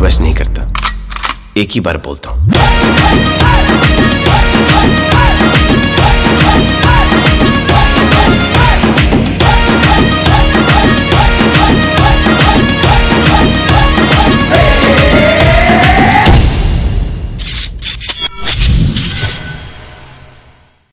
Request नहीं करता, एक ही बार बोलता हूँ।